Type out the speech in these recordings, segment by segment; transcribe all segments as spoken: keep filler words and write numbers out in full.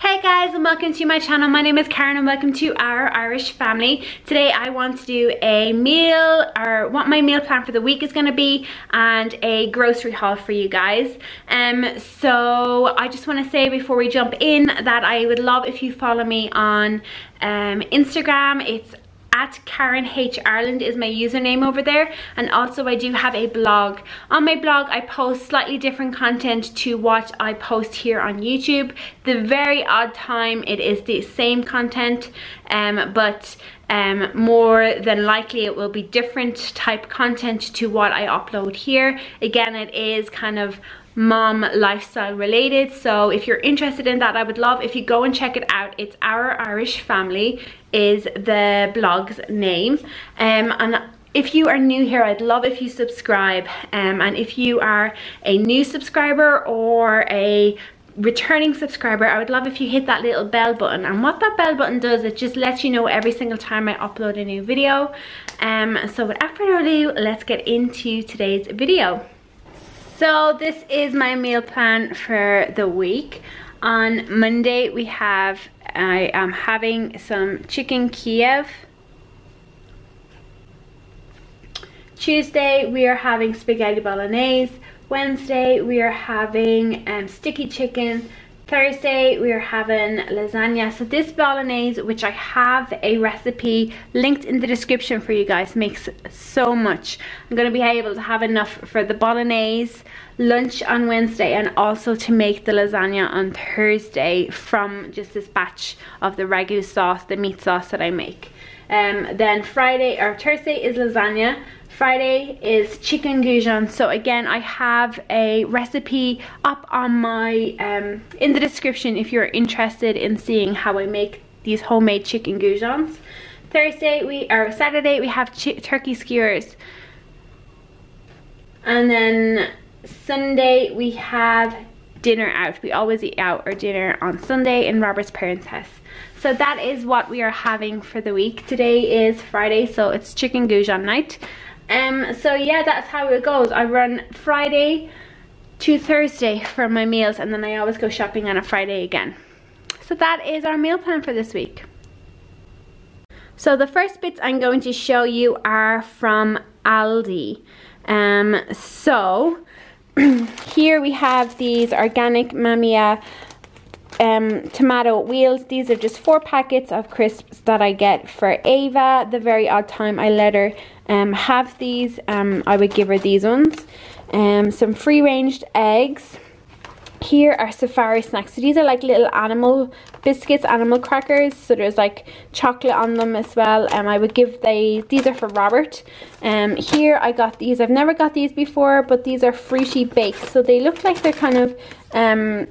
Hey guys, and welcome to my channel. My name is Karen and welcome to Our Irish Family. Today I want to do a meal, or what my meal plan for the week is going to be, and a grocery haul for you guys. Um, so I just want to say before we jump in that I would love if you follow me on um, Instagram. It's at Karen H Ireland is my username over there, and also I do have a blog. On my blog I post slightly different content to what I post here on YouTube. The very odd time it is the same content, um, but um, more than likely it will be different type content to what I upload here. Again, it is kind of mom lifestyle related, so if you're interested in that, I would love if you go and check it out. It's Our Irish Family is the blog's name, um, and if you are new here, I'd love if you subscribe, um, and if you are a new subscriber or a returning subscriber, I would love if you hit that little bell button. And what that bell button does, it just lets you know every single time I upload a new video. Um, so without further ado, let's get into today's video. So this is my meal plan for the week. On Monday we have, I am having some chicken Kiev. Tuesday we are having spaghetti bolognese. Wednesday we are having um, sticky chicken. Thursday we are having lasagna. So this bolognese, which I have a recipe linked in the description for you guys, makes so much. I'm going to be able to have enough for the bolognese lunch on Wednesday, and also to make the lasagna on Thursday from just this batch of the ragu sauce, the meat sauce that I make. Um, then Friday or Thursday is lasagna. Friday is chicken goujons. So again, I have a recipe up on my um, in the description if you're interested in seeing how I make these homemade chicken goujons. Thursday we or Saturday we have turkey skewers, and then Sunday we have dinner out. We always eat out or dinner on Sunday in Robert's parents' house. So that is what we are having for the week. Today is Friday, so it's chicken goujon night. Um, so yeah, that's how it goes. I run Friday to Thursday for my meals, and then I always go shopping on a Friday again. So that is our meal plan for this week. So the first bits I'm going to show you are from Aldi. Um, so here we have these organic Mamia um, tomato wheels. These are just four packets of crisps that I get for Ava. The very odd time I let her Um, have these, um, I would give her these ones. Um, some free-range eggs. Here are safari snacks. So these are like little animal biscuits, animal crackers. So there's like chocolate on them as well. Um, I would give they, these are for Robert. Um, here I got these. I've never got these before, but these are Fruity Bakes. So they look like they're kind of um,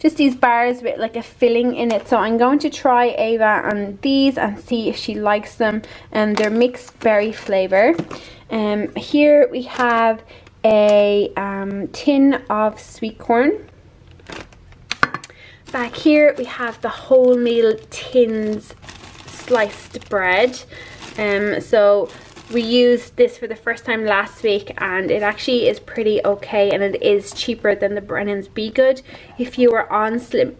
just these bars with like a filling in it. So I'm going to try Ava on these and see if she likes them. And they're mixed berry flavor. Um, here we have a um, tin of sweet corn. Back here we have the wholemeal tins sliced bread. Um, so we used this for the first time last week, and it actually is pretty okay, and it is cheaper than the Brennan's Be Good. If you were on Slim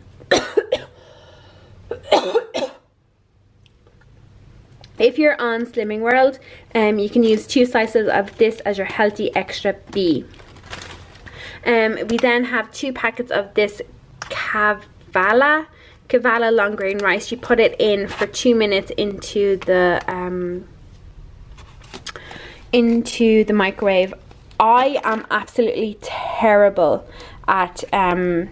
if you're on Slimming World, um, you can use two slices of this as your healthy extra B. Um, we then have two packets of this Kavala Kavala long grain rice. You put it in for two minutes into the um, into the microwave. I am absolutely terrible at um,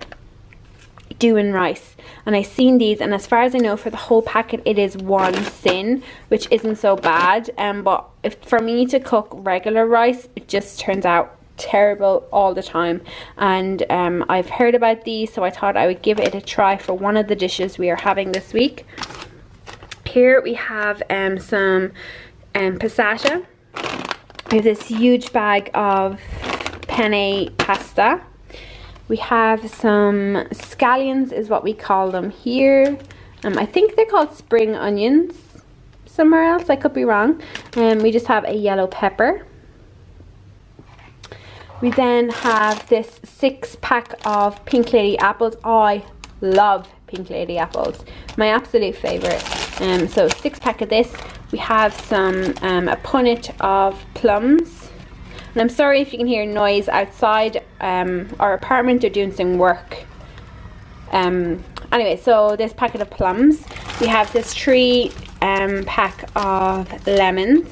doing rice, and I've seen these, and as far as I know, for the whole packet it is one sin, which isn't so bad, um, but if, for me to cook regular rice, it just turns out terrible all the time. And um, I've heard about these, so I thought I would give it a try for one of the dishes we are having this week. Here we have um, some um, passata. We have this huge bag of penne pasta. We have some scallions is what we call them here. Um, I think they're called spring onions somewhere else, I could be wrong. And um, we just have a yellow pepper. We then have this six pack of Pink Lady apples. I love Pink Lady apples, my absolute favorite. Um, so six pack of this. We have some um, a punnet of plums. And I'm sorry if you can hear noise outside um, our apartment. They're doing some work. Um, anyway, so this packet of plums. We have this three um, pack of lemons.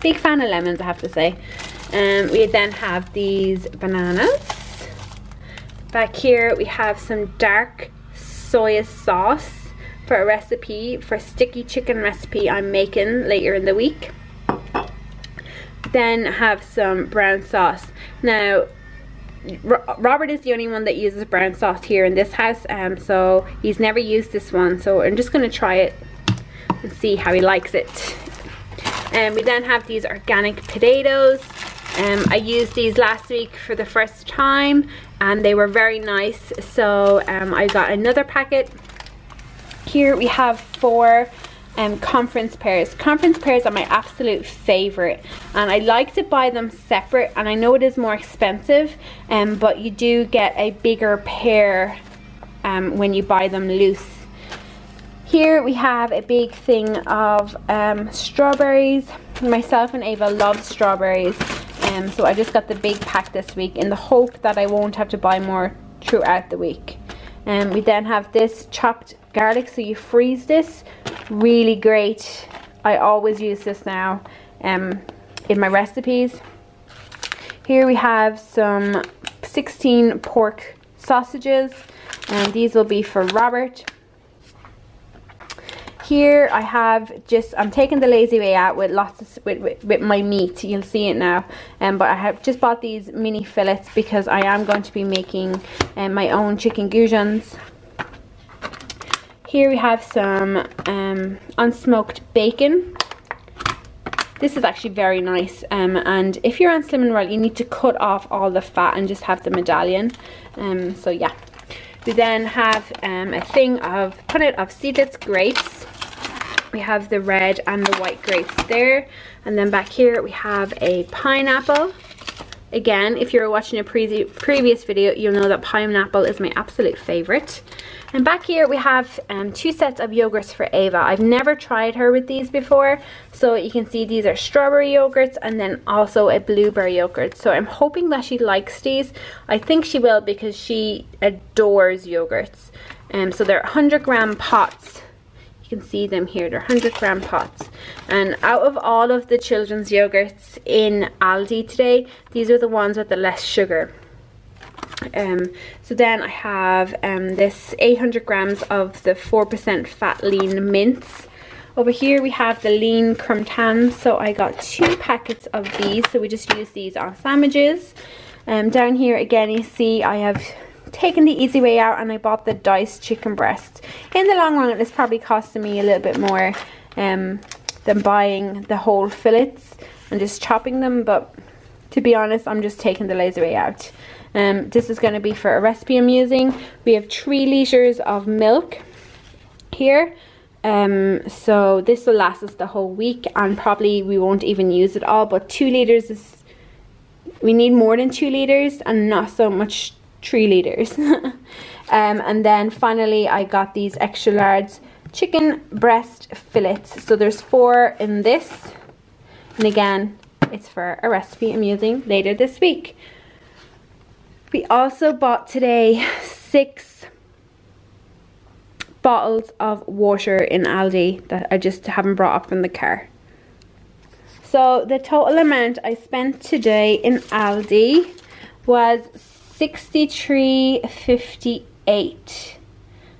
Big fan of lemons, I have to say. Um, we then have these bananas. Back here we have some dark soy sauce for a recipe, for a sticky chicken recipe I'm making later in the week. Then have some brown sauce. Now, Robert is the only one that uses brown sauce here in this house, um, so he's never used this one, so I'm just going to try it and see how he likes it. And um, we then have these organic potatoes. Um, I used these last week for the first time and they were very nice, so um, I got another packet. Here we have four um, conference pears. Conference pears are my absolute favourite, and I like to buy them separate, and I know it is more expensive, um, but you do get a bigger pear um, when you buy them loose. Here we have a big thing of um, strawberries. Myself and Ava love strawberries, um, so I just got the big pack this week in the hope that I won't have to buy more throughout the week. And um, we then have this chopped garlic, so you freeze this. Really great. I always use this now um, in my recipes. Here we have some sixteen pork sausages, and these will be for Robert. Here I have just, I'm taking the lazy way out with lots of, with, with, with my meat, you'll see it now. Um, but I have just bought these mini fillets because I am going to be making um, my own chicken goujons. Here we have some um, unsmoked bacon. This is actually very nice, um, and if you're on Slimming World you need to cut off all the fat and just have the medallion. Um, so yeah. We then have um, a thing of punnet of seedless grapes. We have the red and the white grapes there. And then back here we have a pineapple. Again, if you're watching a pre previous video, you'll know that pineapple is my absolute favourite. And back here we have um, two sets of yogurts for Ava. I've never tried her with these before. So you can see these are strawberry yogurts and then also a blueberry yogurt. So I'm hoping that she likes these. I think she will because she adores yogurts. Um, so they're one hundred gram pots. You can see them here, they're one hundred gram pots, and out of all of the children's yogurts in Aldi today, these are the ones with the less sugar. Um, so then I have um, this eight hundred grams of the four percent fat lean mints. Over here we have the lean crumptans, so I got two packets of these, so we just use these on sandwiches. Um, down here again you see I have taken the easy way out and I bought the diced chicken breast. In the long run it's probably costing me a little bit more um, than buying the whole fillets and just chopping them, but to be honest I'm just taking the lazy way out. Um, this is going to be for a recipe I'm using. We have three litres of milk here, um, so this will last us the whole week and probably we won't even use it all, but two litres is, we need more than two litres and not so much three litres. um, and then finally I got these extra large chicken breast fillets, so there's four in this, and again it's for a recipe I'm using later this week. We also bought today six bottles of water in Aldi that I just haven't brought up from the car. So the total amount I spent today in Aldi was sixty-three fifty-eight,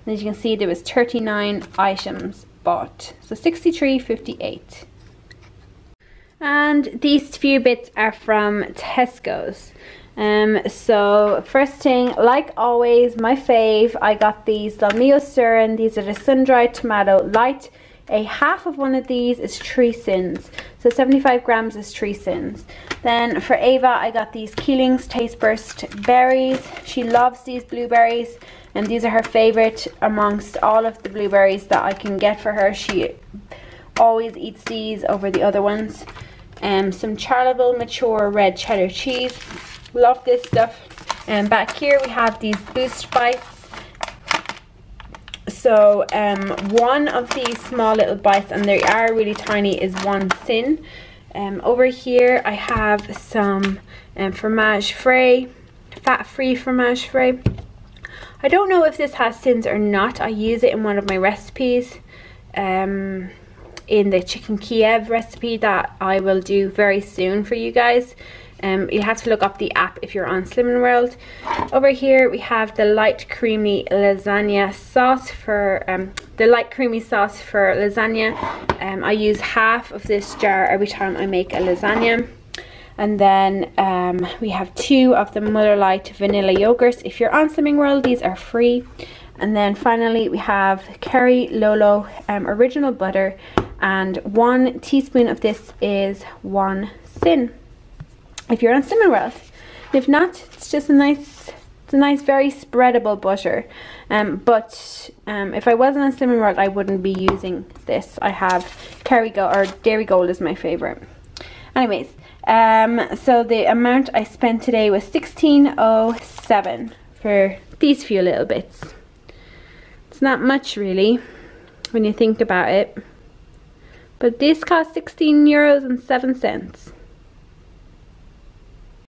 and as you can see there was thirty-nine items bought, so sixty-three fifty-eight. And these few bits are from Tesco's. Um, so first thing, like always, my fave, I got these La Mio Cern. These are the sun-dried tomato light. A half of one of these is three sins, so seventy-five grams is three sins. Then for Ava I got these Keelings taste burst berries. She loves these blueberries and these are her favorite amongst all of the blueberries that I can get for her. She always eats these over the other ones. um, some Charleville mature red cheddar cheese. Love this stuff. And um, back here we have these Boost Bites. So um, one of these small little bites, and they are really tiny, is one sin. Um, over here I have some um, fromage frais, fat-free fromage frais. I don't know if this has sins or not. I use it in one of my recipes, um, in the chicken Kiev recipe that I will do very soon for you guys. Um, you have to look up the app if you're on Slimming World. Over here we have the light creamy lasagna sauce for um, the light creamy sauce for lasagna. Um, I use half of this jar every time I make a lasagna. And then um, we have two of the Muller Light vanilla yogurts. If you're on Slimming World, these are free. And then finally we have Kerry Lolo um, original butter, and one teaspoon of this is one sin. If you're on Slimming World, if not, it's just a nice, it's a nice, very spreadable butter. Um, but um, if I wasn't on Slimming World, I wouldn't be using this. I have Kerrygold, or Dairy Gold is my favorite. Anyways, um, so the amount I spent today was sixteen oh seven for these few little bits. It's not much really when you think about it, but this cost sixteen euros and seven cents.